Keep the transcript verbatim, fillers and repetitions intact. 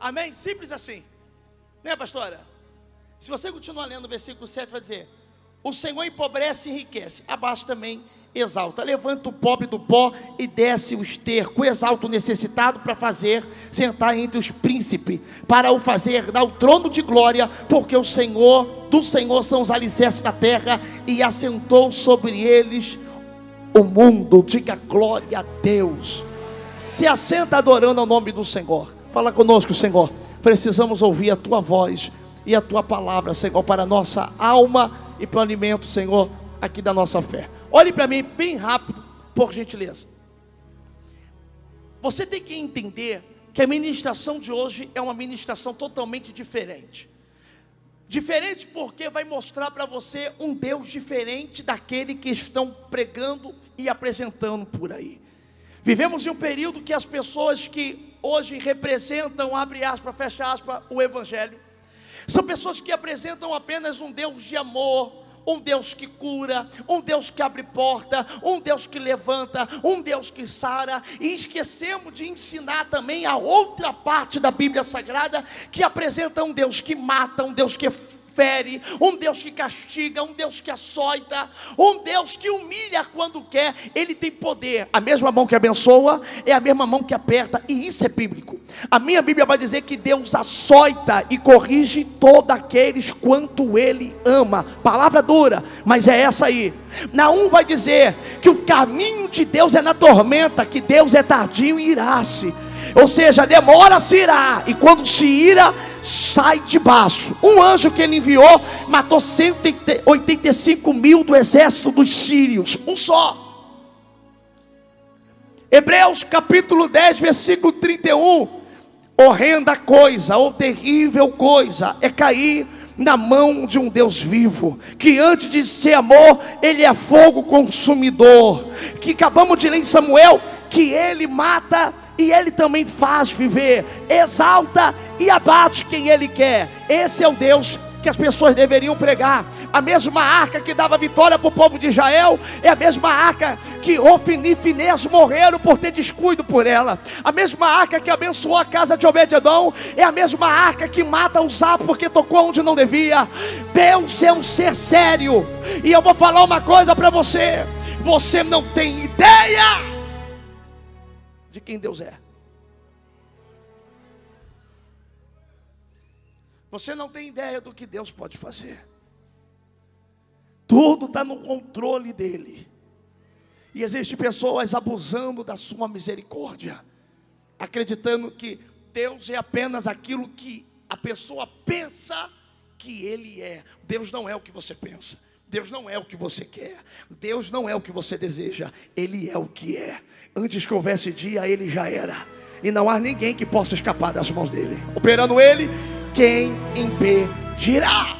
Amém? Simples assim, né, pastora? Se você continuar lendo o versículo sete, vai dizer: o Senhor empobrece e enriquece, abaixa também exalta, levanta o pobre do pó e desce o esterco, exalta o necessitado para fazer sentar entre os príncipes, para o fazer dar o trono de glória, porque o Senhor, do Senhor são os alicerces da terra, e assentou sobre eles o mundo. Diga glória a Deus. Se assenta adorando ao nome do Senhor. Fala conosco, Senhor, precisamos ouvir a Tua voz e a Tua palavra, Senhor, para a nossa alma e para o alimento, Senhor, aqui da nossa fé. Olhe para mim bem rápido, por gentileza. Você tem que entender que a ministração de hoje é uma ministração totalmente diferente. Diferente porque vai mostrar para você um Deus diferente daquele que estão pregando e apresentando por aí. Vivemos em um período que as pessoas que hoje representam, abre aspas, fecha aspas, o Evangelho, são pessoas que apresentam apenas um Deus de amor, um Deus que cura, um Deus que abre porta, um Deus que levanta, um Deus que sara, e esquecemos de ensinar também a outra parte da Bíblia Sagrada, que apresenta um Deus que mata, um Deus que fere, um Deus que castiga, um Deus que açoita, um Deus que humilha quando quer. Ele tem poder, a mesma mão que abençoa, é a mesma mão que aperta, e isso é bíblico. A minha Bíblia vai dizer que Deus açoita e corrige todos aqueles quanto Ele ama. Palavra dura, mas é essa aí. Naum vai dizer que o caminho de Deus é na tormenta, que Deus é tardio e irá-se, ou seja, demora-se irá, e quando se ira, sai de baixo. Um anjo que ele enviou matou cento e oitenta e cinco mil do exército dos sírios, um só. Hebreus capítulo dez, versículo trinta e um, horrenda coisa, ou terrível coisa, é cair na mão de um Deus vivo, que antes de ser amor, Ele é fogo consumidor, que acabamos de ler em Samuel, que Ele mata e Ele também faz viver, exalta e abate quem Ele quer. Esse é o Deus que as pessoas deveriam pregar. A mesma arca que dava vitória para o povo de Israel é a mesma arca que Ofni e Finés morreram por ter descuido por ela. A mesma arca que abençoou a casa de Obed-Edom é a mesma arca que mata o sapo porque tocou onde não devia. Deus é um ser sério, e eu vou falar uma coisa para você: você não tem ideia de quem Deus é. Você não tem ideia do que Deus pode fazer. Tudo está no controle dEle. E existem pessoas abusando da sua misericórdia, acreditando que Deus é apenas aquilo que a pessoa pensa que Ele é. Deus não é o que você pensa. Deus não é o que você quer. Deus não é o que você deseja. Ele é o que é. Antes que houvesse dia, Ele já era. E não há ninguém que possa escapar das mãos dEle. Operando Ele, quem impedirá?